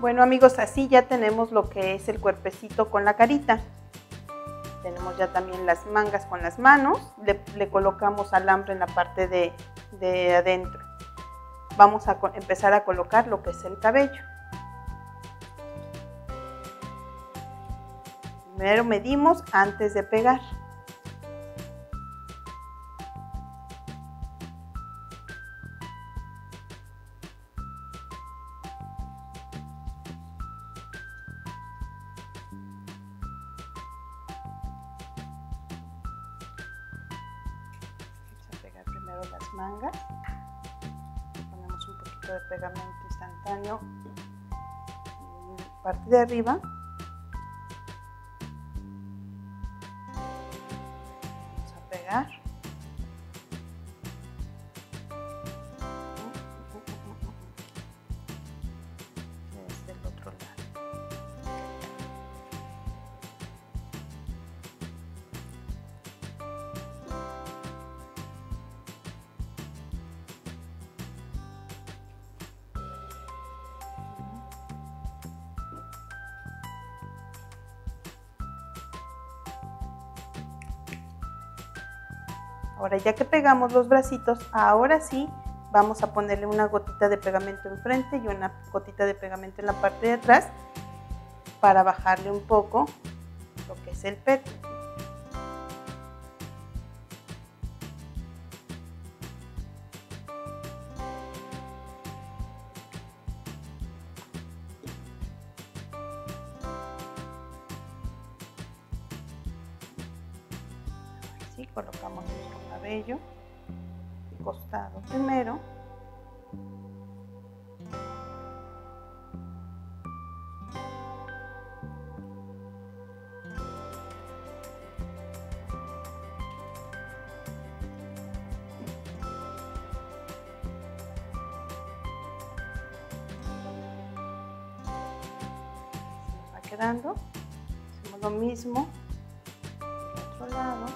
Bueno amigos, así ya tenemos lo que es el cuerpecito con la carita. Tenemos ya también las mangas con las manos. Le colocamos alambre en la parte de adentro. Vamos a empezar a colocar lo que es el cabello. Primero medimos antes de pegar. Las mangas, ponemos un poquito de pegamento instantáneo en la parte de arriba, vamos a pegar, desde el otro lado, Ahora ya que pegamos los bracitos, ahora sí vamos a ponerle una gotita de pegamento enfrente y una gotita de pegamento en la parte de atrás para bajarle un poco lo que es el pétalo. Y colocamos nuestro cabello costado primero, se nos va quedando. Hacemos lo mismo del otro lado.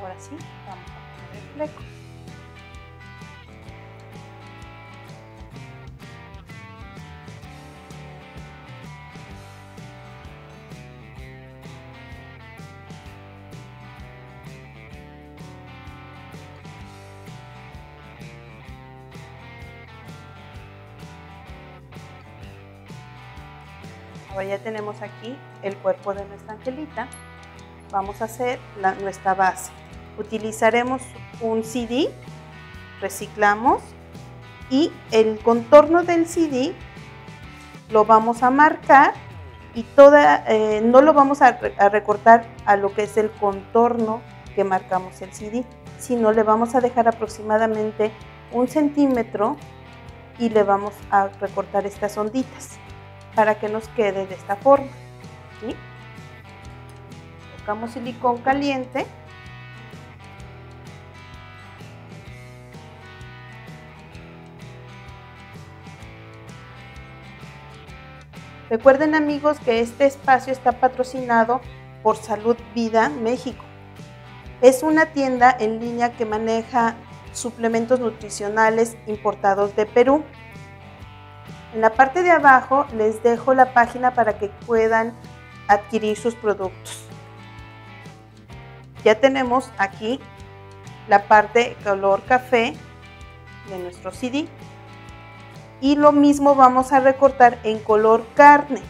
Ahora sí, vamos a poner el fleco. Ahora ya tenemos aquí el cuerpo de nuestra angelita. Vamos a hacer nuestra base. Utilizaremos un CD, reciclamos y el contorno del CD lo vamos a marcar y no lo vamos a recortar a lo que es el contorno que marcamos el CD, sino le vamos a dejar aproximadamente 1 centímetro y le vamos a recortar estas onditas para que nos quede de esta forma, ¿sí? Colocamos silicón caliente. Recuerden, amigos, que este espacio está patrocinado por Salud Vida México. Es una tienda en línea que maneja suplementos nutricionales importados de Perú. En la parte de abajo les dejo la página para que puedan adquirir sus productos. Ya tenemos aquí la parte color café de nuestro CD. Y lo mismo vamos a recortar en color carne.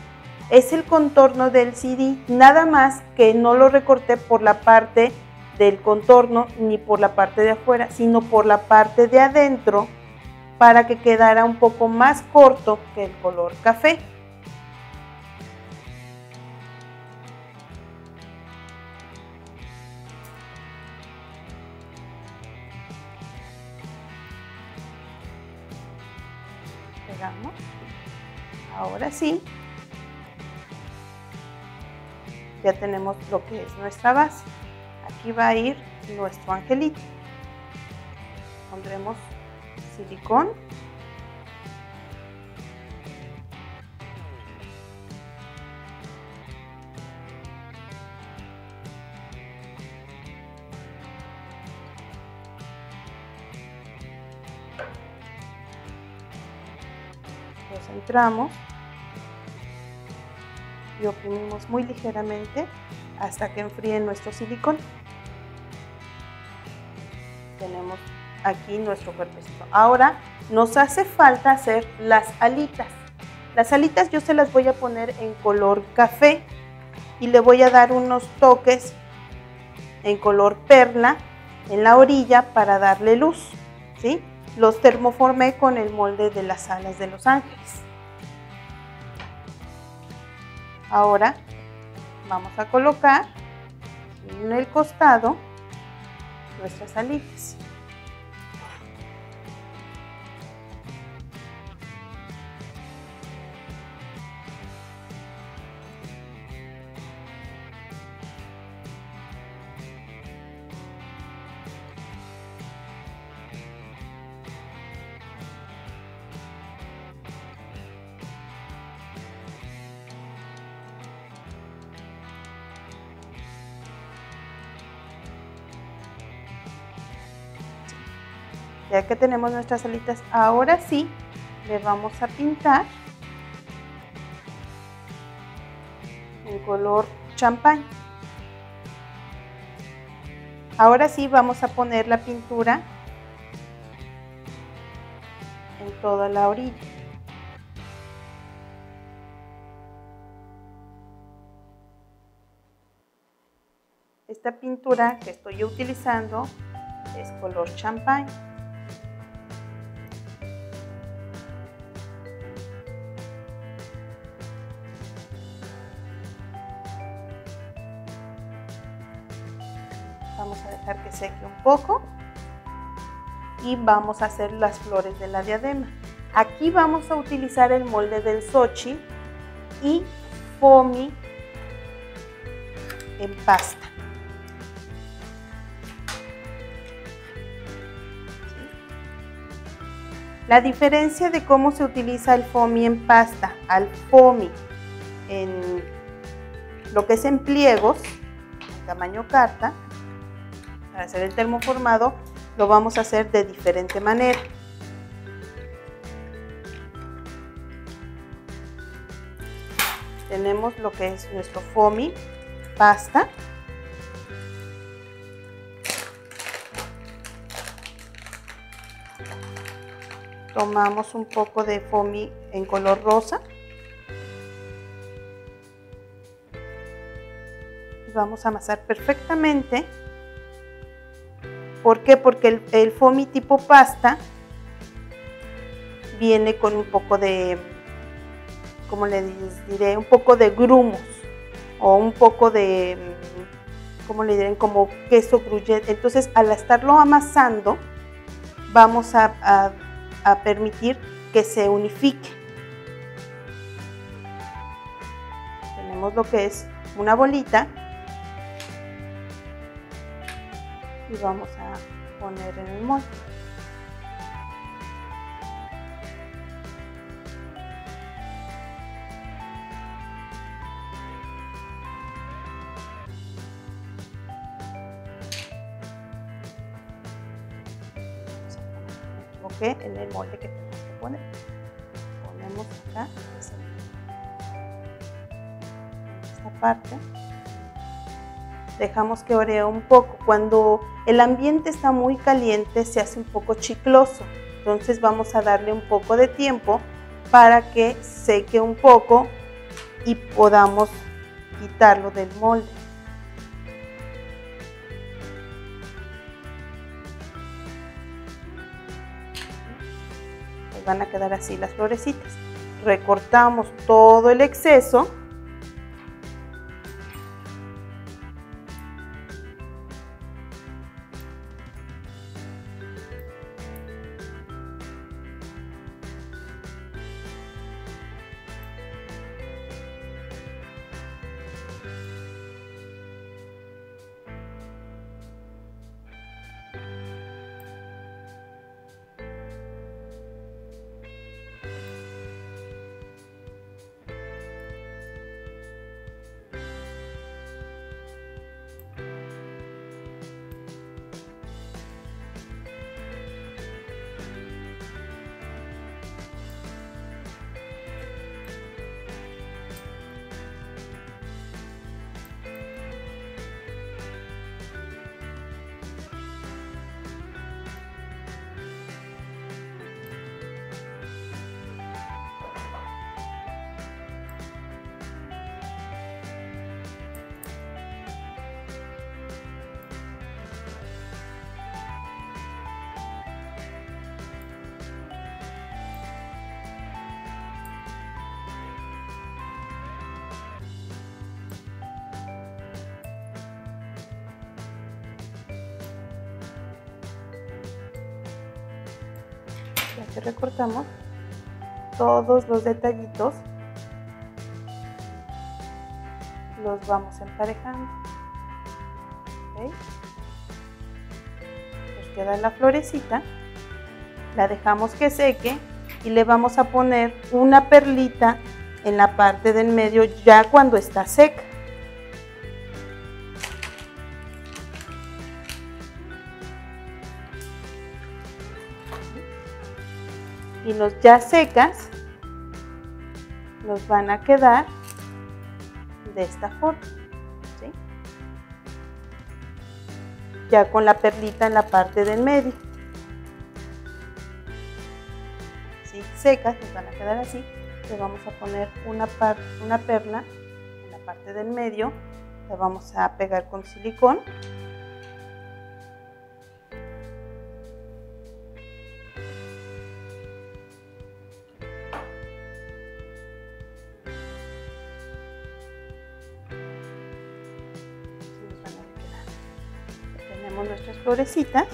Es el contorno del CD, nada más que no lo recorté por la parte del contorno ni por la parte de afuera, sino por la parte de adentro para que quedara un poco más corto que el color café. Pegamos. Ahora sí. Ya tenemos lo que es nuestra base. Aquí va a ir nuestro angelito. Pondremos silicón. Lo centramos y oprimimos muy ligeramente hasta que enfríe nuestro silicón. Tenemos aquí nuestro cuerpecito. Ahora nos hace falta hacer las alitas. Las alitas yo se las voy a poner en color café y le voy a dar unos toques en color perla en la orilla para darle luz, ¿sí? Los termoformé con el molde de las alas de Los Ángeles. Ahora vamos a colocar en el costado nuestras alitas. Ya que tenemos nuestras alitas, ahora sí le vamos a pintar en color champán. Ahora sí vamos a poner la pintura en toda la orilla. Esta pintura que estoy utilizando es color champán. Vamos a dejar que seque un poco y vamos a hacer las flores de la diadema. Aquí vamos a utilizar el molde del Xochitl y Foamy en pasta. La diferencia de cómo se utiliza el Foamy en pasta al Foamy en lo que es en pliegos, tamaño carta, para hacer el termoformado, lo vamos a hacer de diferente manera. Tenemos lo que es nuestro Foamy pasta. Tomamos un poco de Foamy en color rosa. Y vamos a amasar perfectamente. ¿Por qué? Porque el Foamy tipo pasta viene con un poco de, como les diré, un poco de grumos o un poco de, como le diré, como queso gruyere. Entonces, al estarlo amasando, vamos a permitir que se unifique. Tenemos lo que es una bolita. Y vamos a poner en el molde. café en el molde que tenemos que poner. Ponemos acá esta parte. Dejamos que horee un poco. Cuando el ambiente está muy caliente se hace un poco chicloso. Entonces vamos a darle un poco de tiempo para que seque un poco y podamos quitarlo del molde. Pues van a quedar así las florecitas. Recortamos todo el exceso. Que recortamos todos los detallitos, los vamos emparejando, ¿okay? Nos queda la florecita, la dejamos que seque y le vamos a poner una perlita en la parte del medio ya cuando está seca. Y los ya secas nos van a quedar de esta forma, ¿sí? Ya con la perlita en la parte del medio, ¿sí? Secas nos van a quedar así. Le vamos a poner una perla en la parte del medio, la vamos a pegar con silicón. Nuestras florecitas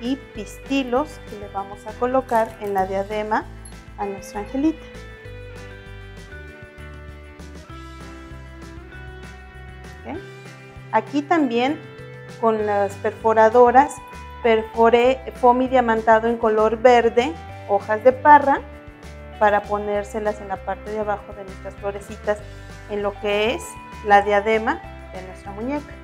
y pistilos que le vamos a colocar en la diadema a nuestra angelita. ¿Okay? Aquí también con las perforadoras perforé foamy diamantado en color verde, hojas de parra, para ponérselas en la parte de abajo de nuestras florecitas, en lo que es la diadema de nuestra muñeca.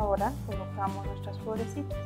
Ahora colocamos nuestras florecitas.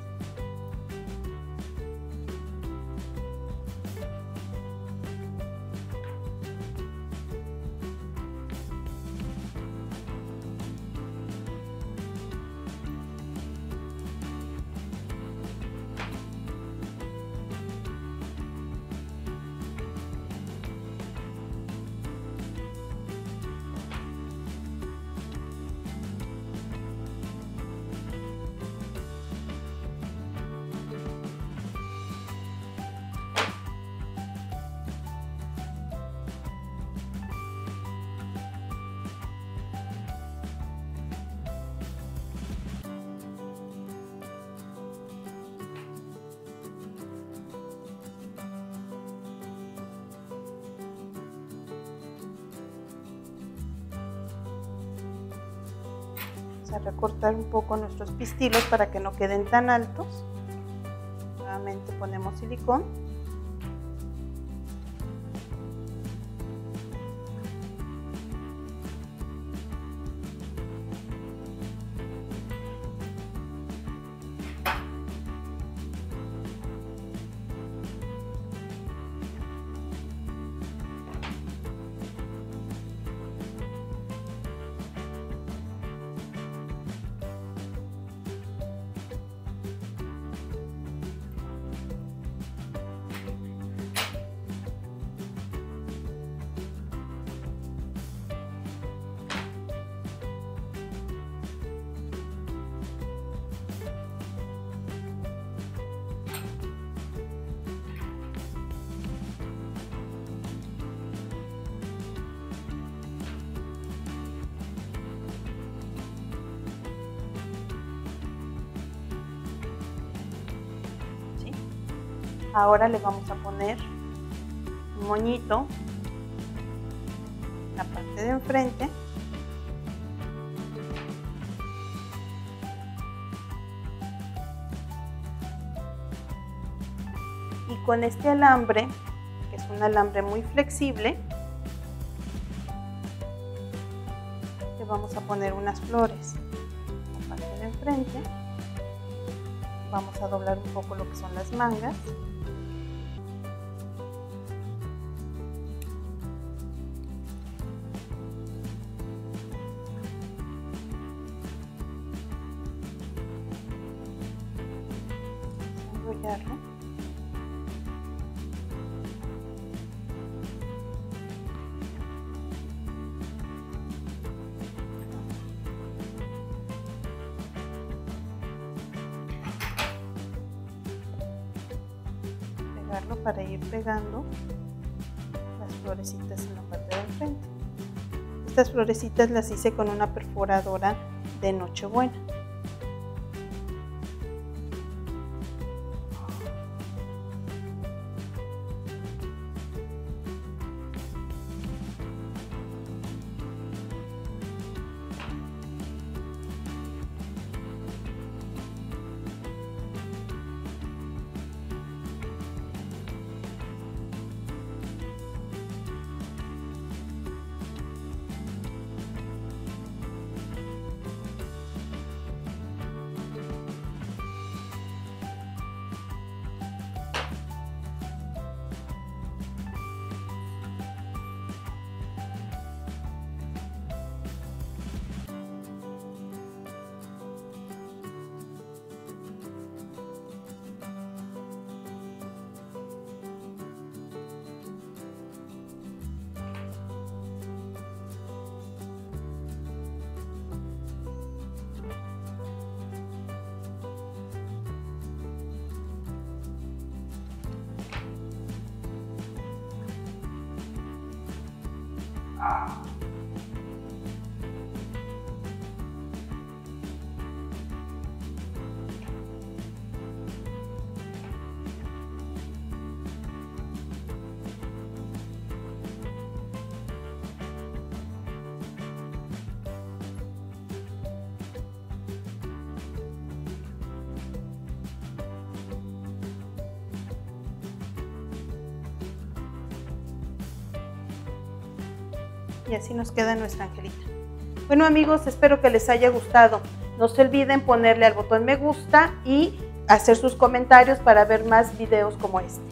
a recortar un poco nuestros pistilos para que no queden tan altos. Nuevamente ponemos silicón. Ahora le vamos a poner un moñito en la parte de enfrente. Y con este alambre, que es un alambre muy flexible, le vamos a poner unas flores en la parte de enfrente. Vamos a doblar un poco lo que son las mangas. Pegarlo para ir pegando las florecitas en la parte del frente. Estas florecitas las hice con una perforadora de Nochebuena. Y así nos queda nuestra angelita. Bueno amigos, espero que les haya gustado. No se olviden ponerle al botón me gusta y hacer sus comentarios para ver más videos como este.